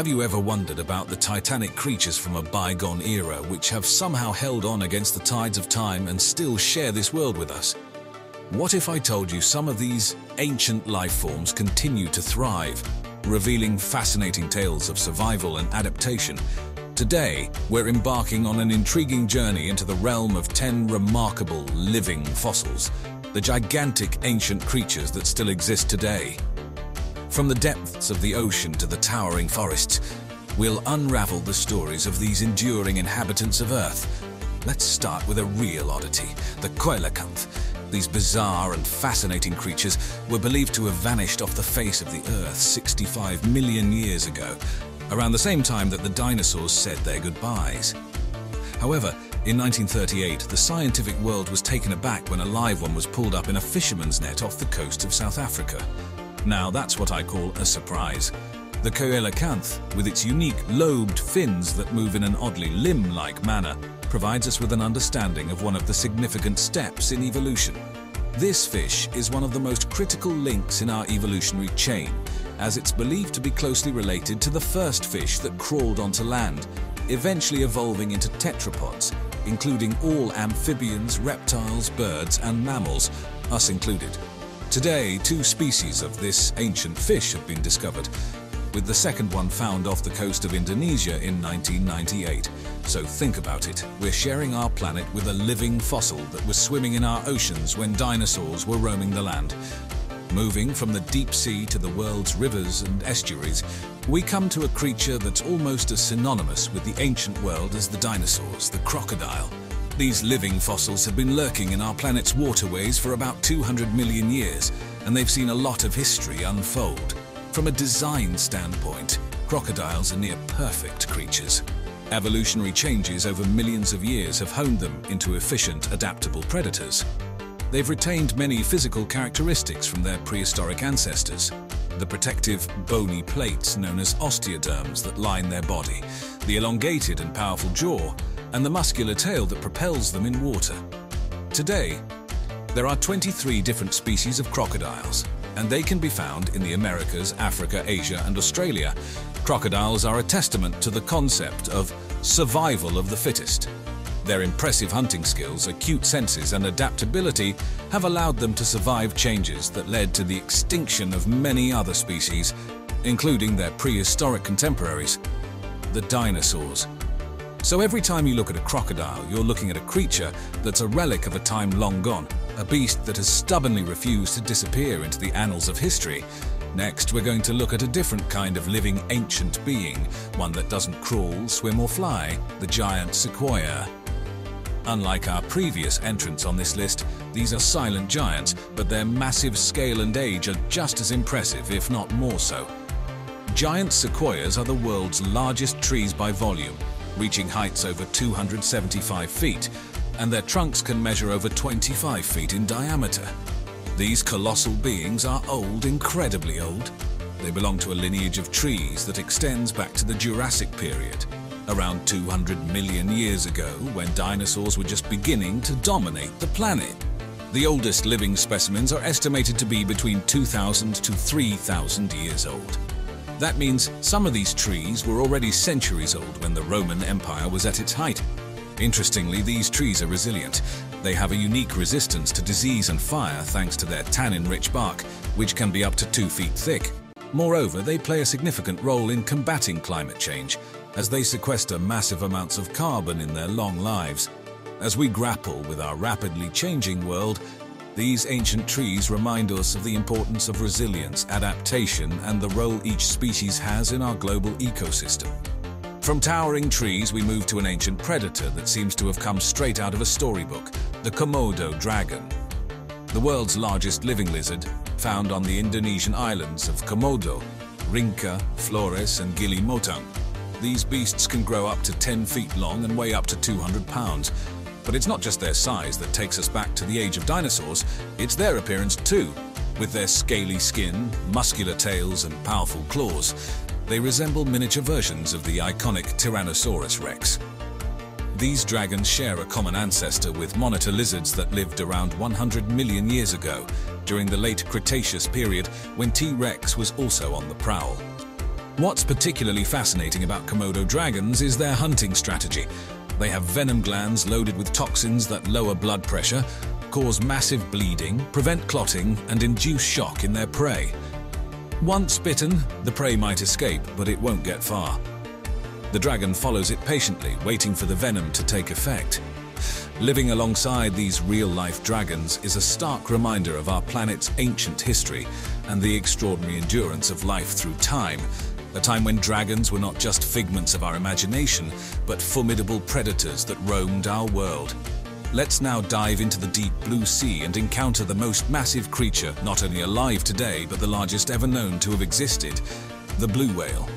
Have you ever wondered about the titanic creatures from a bygone era which have somehow held on against the tides of time and still share this world with us? What if I told you some of these ancient life forms continue to thrive, revealing fascinating tales of survival and adaptation? Today, we're embarking on an intriguing journey into the realm of 10 remarkable living fossils, the gigantic ancient creatures that still exist today. From the depths of the ocean to the towering forests, we'll unravel the stories of these enduring inhabitants of Earth. Let's start with a real oddity, the Coelacanth. These bizarre and fascinating creatures were believed to have vanished off the face of the Earth 65 million years ago, around the same time that the dinosaurs said their goodbyes. However, in 1938, the scientific world was taken aback when a live one was pulled up in a fisherman's net off the coast of South Africa. Now that's what I call a surprise. The Coelacanth, with its unique lobed fins that move in an oddly limb-like manner, provides us with an understanding of one of the significant steps in evolution. This fish is one of the most critical links in our evolutionary chain, as it's believed to be closely related to the first fish that crawled onto land, eventually evolving into tetrapods, including all amphibians, reptiles, birds, and mammals, us included. Today, two species of this ancient fish have been discovered, with the second one found off the coast of Indonesia in 1998. So think about it, we're sharing our planet with a living fossil that was swimming in our oceans when dinosaurs were roaming the land. Moving from the deep sea to the world's rivers and estuaries, we come to a creature that's almost as synonymous with the ancient world as the dinosaurs, the crocodile. These living fossils have been lurking in our planet's waterways for about 200 million years, and they've seen a lot of history unfold. From a design standpoint, crocodiles are near-perfect creatures. Evolutionary changes over millions of years have honed them into efficient, adaptable predators. They've retained many physical characteristics from their prehistoric ancestors. The protective, bony plates known as osteoderms that line their body, the elongated and powerful jaw, and the muscular tail that propels them in water. Today, there are 23 different species of crocodiles, and they can be found in the Americas, Africa, Asia, and Australia. Crocodiles are a testament to the concept of survival of the fittest. Their impressive hunting skills, acute senses, and adaptability have allowed them to survive changes that led to the extinction of many other species, including their prehistoric contemporaries, the dinosaurs. So every time you look at a crocodile, you're looking at a creature that's a relic of a time long gone, a beast that has stubbornly refused to disappear into the annals of history. Next, we're going to look at a different kind of living ancient being, one that doesn't crawl, swim or fly, the giant sequoia. Unlike our previous entrants on this list, these are silent giants, but their massive scale and age are just as impressive, if not more so. Giant sequoias are the world's largest trees by volume, reaching heights over 275 feet, and their trunks can measure over 25 feet in diameter. These colossal beings are old, incredibly old. They belong to a lineage of trees that extends back to the Jurassic period, around 200 million years ago, when dinosaurs were just beginning to dominate the planet. The oldest living specimens are estimated to be between 2,000 to 3,000 years old. That means some of these trees were already centuries old when the Roman Empire was at its height. Interestingly, these trees are resilient. They have a unique resistance to disease and fire thanks to their tannin-rich bark, which can be up to 2 feet thick. Moreover, they play a significant role in combating climate change, as they sequester massive amounts of carbon in their long lives. As we grapple with our rapidly changing world, these ancient trees remind us of the importance of resilience, adaptation, and the role each species has in our global ecosystem. From towering trees, we move to an ancient predator that seems to have come straight out of a storybook, the Komodo dragon. The world's largest living lizard, found on the Indonesian islands of Komodo, Rinca, Flores, and Gili Motang. These beasts can grow up to 10 feet long and weigh up to 200 pounds. But it's not just their size that takes us back to the age of dinosaurs, it's their appearance too. With their scaly skin, muscular tails, and powerful claws, they resemble miniature versions of the iconic Tyrannosaurus Rex. These dragons share a common ancestor with monitor lizards that lived around 100 million years ago, during the late Cretaceous period when T. rex was also on the prowl. What's particularly fascinating about Komodo dragons is their hunting strategy. They have venom glands loaded with toxins that lower blood pressure, cause massive bleeding, prevent clotting, and induce shock in their prey. Once bitten, the prey might escape, but it won't get far. The dragon follows it patiently, waiting for the venom to take effect. Living alongside these real-life dragons is a stark reminder of our planet's ancient history and the extraordinary endurance of life through time, a time when dragons were not just figments of our imagination, but formidable predators that roamed our world. Let's now dive into the deep blue sea and encounter the most massive creature, not only alive today, but the largest ever known to have existed, the blue whale.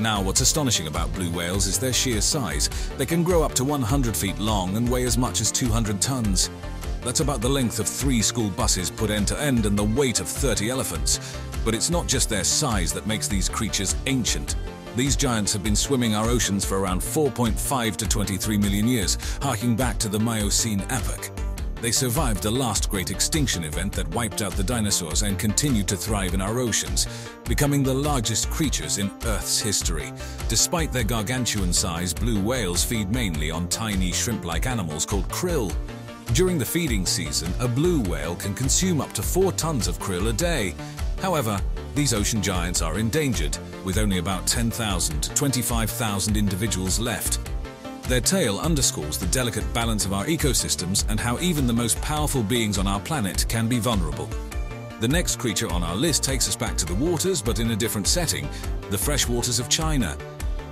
Now, what's astonishing about blue whales is their sheer size. They can grow up to 100 feet long and weigh as much as 200 tons. That's about the length of 3 school buses put end to end and the weight of 30 elephants. But it's not just their size that makes these creatures ancient. These giants have been swimming our oceans for around 4.5 to 23 million years, harking back to the Miocene epoch. They survived the last great extinction event that wiped out the dinosaurs and continued to thrive in our oceans, becoming the largest creatures in Earth's history. Despite their gargantuan size, blue whales feed mainly on tiny shrimp-like animals called krill. During the feeding season, a blue whale can consume up to 4 tons of krill a day. However, these ocean giants are endangered, with only about 10,000 to 25,000 individuals left. Their tale underscores the delicate balance of our ecosystems and how even the most powerful beings on our planet can be vulnerable. The next creature on our list takes us back to the waters, but in a different setting, the fresh waters of China.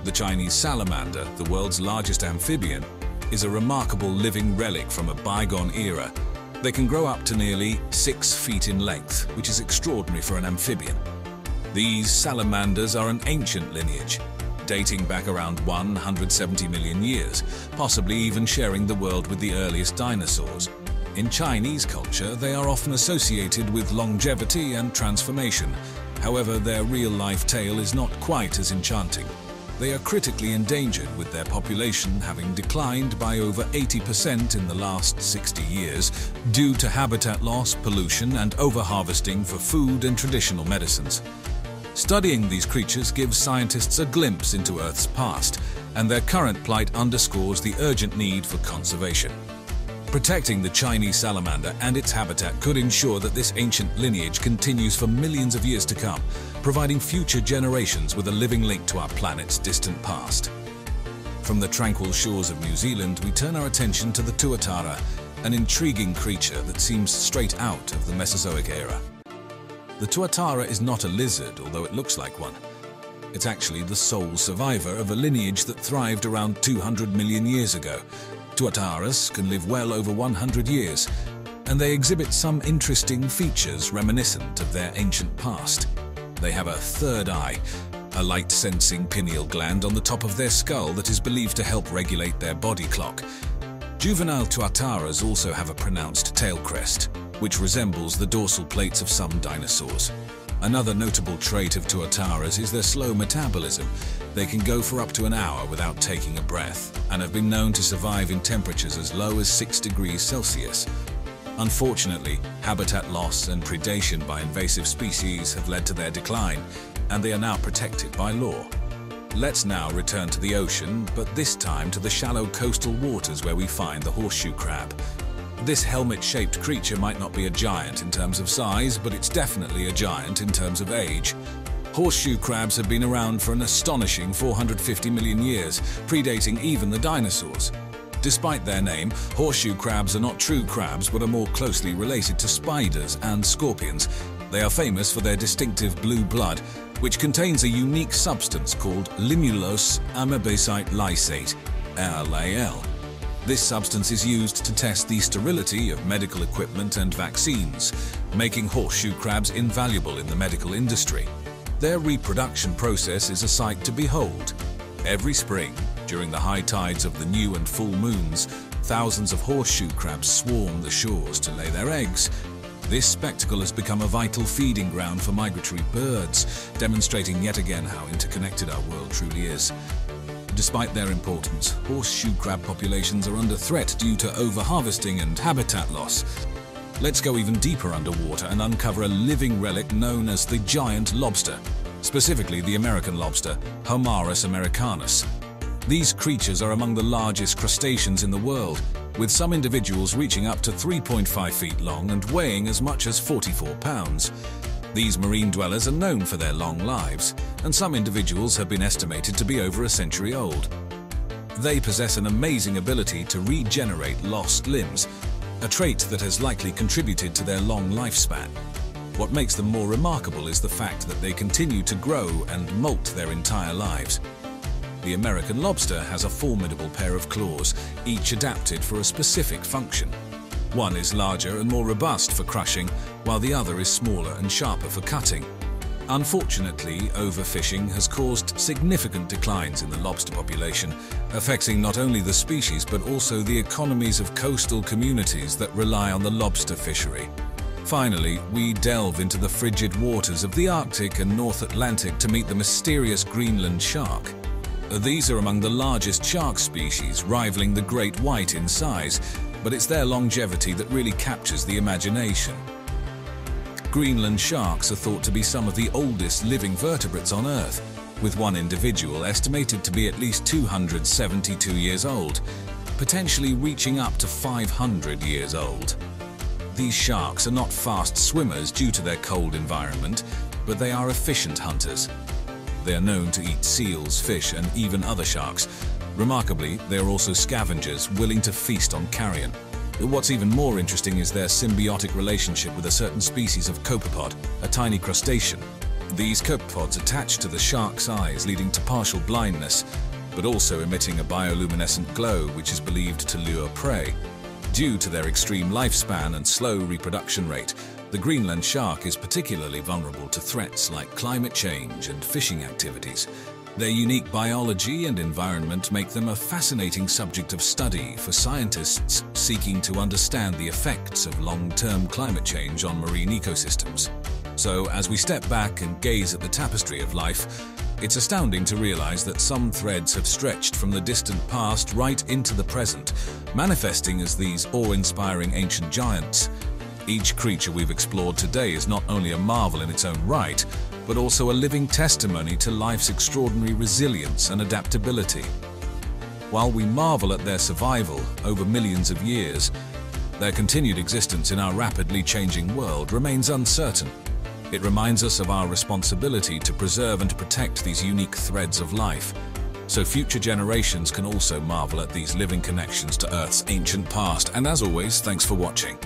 The Chinese salamander, the world's largest amphibian, is a remarkable living relic from a bygone era. They can grow up to nearly 6 feet in length, which is extraordinary for an amphibian. These salamanders are an ancient lineage, dating back around 170 million years, possibly even sharing the world with the earliest dinosaurs. In Chinese culture, they are often associated with longevity and transformation. However, their real-life tale is not quite as enchanting. They are critically endangered, with their population having declined by over 80% in the last 60 years due to habitat loss, pollution, and overharvesting for food and traditional medicines. Studying these creatures gives scientists a glimpse into Earth's past, and their current plight underscores the urgent need for conservation. Protecting the Chinese salamander and its habitat could ensure that this ancient lineage continues for millions of years to come, providing future generations with a living link to our planet's distant past. From the tranquil shores of New Zealand, we turn our attention to the tuatara, an intriguing creature that seems straight out of the Mesozoic era. The tuatara is not a lizard, although it looks like one. It's actually the sole survivor of a lineage that thrived around 200 million years ago. Tuataras can live well over 100 years, and they exhibit some interesting features reminiscent of their ancient past. They have a third eye, a light-sensing pineal gland on the top of their skull that is believed to help regulate their body clock. Juvenile tuataras also have a pronounced tail crest, which resembles the dorsal plates of some dinosaurs. Another notable trait of tuataras is their slow metabolism. They can go for up to an hour without taking a breath, and have been known to survive in temperatures as low as 6 degrees Celsius. Unfortunately, habitat loss and predation by invasive species have led to their decline, and they are now protected by law. Let's now return to the ocean, but this time to the shallow coastal waters where we find the horseshoe crab. This helmet-shaped creature might not be a giant in terms of size, but it's definitely a giant in terms of age. Horseshoe crabs have been around for an astonishing 450 million years, predating even the dinosaurs. Despite their name, horseshoe crabs are not true crabs but are more closely related to spiders and scorpions. They are famous for their distinctive blue blood, which contains a unique substance called Limulus amebocyte lysate, LAL. This substance is used to test the sterility of medical equipment and vaccines, making horseshoe crabs invaluable in the medical industry. Their reproduction process is a sight to behold. Every spring, during the high tides of the new and full moons, thousands of horseshoe crabs swarm the shores to lay their eggs. This spectacle has become a vital feeding ground for migratory birds, demonstrating yet again how interconnected our world truly is. Despite their importance, horseshoe crab populations are under threat due to overharvesting and habitat loss. Let's go even deeper underwater and uncover a living relic known as the giant lobster. specifically the American lobster, Homarus americanus. These creatures are among the largest crustaceans in the world, with some individuals reaching up to 3.5 feet long and weighing as much as 44 pounds. These marine dwellers are known for their long lives, and some individuals have been estimated to be over a century old. They possess an amazing ability to regenerate lost limbs, a trait that has likely contributed to their long lifespan. What makes them more remarkable is the fact that they continue to grow and molt their entire lives. The American lobster has a formidable pair of claws, each adapted for a specific function. One is larger and more robust for crushing, while the other is smaller and sharper for cutting. Unfortunately, overfishing has caused significant declines in the lobster population, affecting not only the species but also the economies of coastal communities that rely on the lobster fishery. Finally, we delve into the frigid waters of the Arctic and North Atlantic to meet the mysterious Greenland shark. These are among the largest shark species, rivaling the great white in size, but it's their longevity that really captures the imagination. Greenland sharks are thought to be some of the oldest living vertebrates on Earth, with one individual estimated to be at least 272 years old, potentially reaching up to 500 years old. These sharks are not fast swimmers due to their cold environment, but they are efficient hunters. They are known to eat seals, fish, and even other sharks. Remarkably, they are also scavengers, willing to feast on carrion. What's even more interesting is their symbiotic relationship with a certain species of copepod, a tiny crustacean. These copepods attach to the shark's eyes, leading to partial blindness, but also emitting a bioluminescent glow which is believed to lure prey. Due to their extreme lifespan and slow reproduction rate, the Greenland shark is particularly vulnerable to threats like climate change and fishing activities. Their unique biology and environment make them a fascinating subject of study for scientists seeking to understand the effects of long-term climate change on marine ecosystems. So, as we step back and gaze at the tapestry of life, it's astounding to realize that some threads have stretched from the distant past right into the present, manifesting as these awe-inspiring ancient giants. Each creature we've explored today is not only a marvel in its own right, but also a living testimony to life's extraordinary resilience and adaptability. While we marvel at their survival over millions of years, their continued existence in our rapidly changing world remains uncertain. It reminds us of our responsibility to preserve and protect these unique threads of life, so future generations can also marvel at these living connections to Earth's ancient past. And as always, thanks for watching.